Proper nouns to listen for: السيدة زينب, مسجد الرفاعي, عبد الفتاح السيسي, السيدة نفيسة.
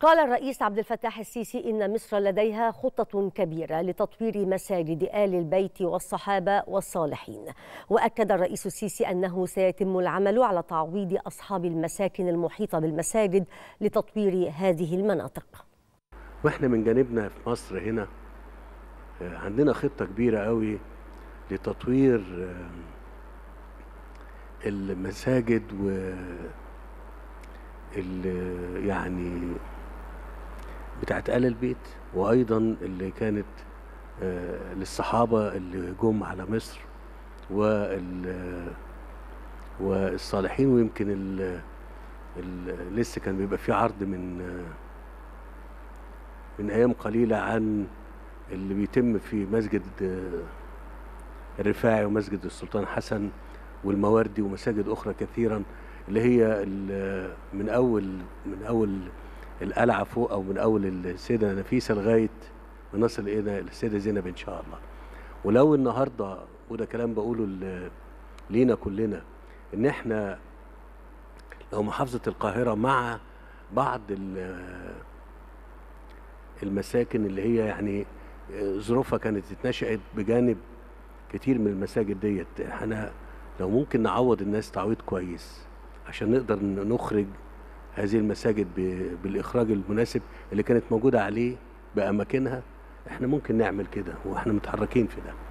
قال الرئيس عبد الفتاح السيسي إن مصر لديها خطة كبيرة لتطوير مساجد آل البيت والصحابة والصالحين. وأكد الرئيس السيسي أنه سيتم العمل على تعويض أصحاب المساكن المحيطة بالمساجد لتطوير هذه المناطق. وإحنا من جانبنا في مصر هنا عندنا خطة كبيرة قوي لتطوير المساجد و يعني بتاعت آل البيت، وأيضا اللي كانت للصحابة اللي جم على مصر والصالحين. ويمكن لسه كان بيبقى في عرض من أيام قليلة عن اللي بيتم في مسجد الرفاعي ومسجد السلطان حسن والمواردي ومساجد أخرى كثيرا، اللي هي من أول القلعة فوق أو من أول السيدة نفيسة لغاية ما نصل إلى السيدة زينب إن شاء الله. ولو النهاردة، وده كلام بقوله لينا كلنا، إن إحنا لو محافظة القاهرة مع بعض المساكن اللي هي يعني ظروفها كانت اتنشأت بجانب كتير من المساجد ديت، إحنا لو ممكن نعوض الناس تعويض كويس عشان نقدر نخرج هذه المساجد بالإخراج المناسب اللي كانت موجودة عليه بأماكنها، احنا ممكن نعمل كده، واحنا متحركين في ده.